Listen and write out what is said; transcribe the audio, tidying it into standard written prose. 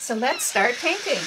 So let's start painting.